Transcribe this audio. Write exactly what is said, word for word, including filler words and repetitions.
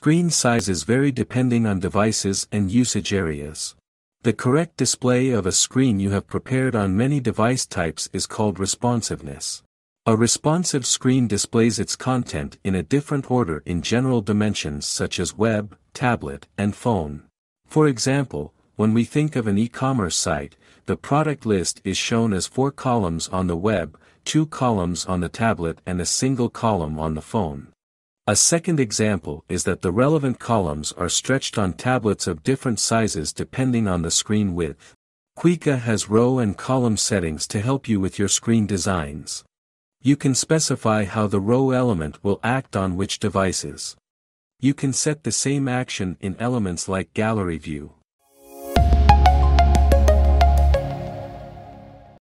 Screen sizes vary depending on devices and usage areas. The correct display of a screen you have prepared on many device types is called responsiveness. A responsive screen displays its content in a different order in general dimensions such as web, tablet, and phone. For example, when we think of an e-commerce site, the product list is shown as four columns on the web, two columns on the tablet, and a single column on the phone. A second example is that the relevant columns are stretched on tablets of different sizes depending on the screen width. Kuika has row and column settings to help you with your screen designs. You can specify how the row element will act on which devices. You can set the same action in elements like Gallery View.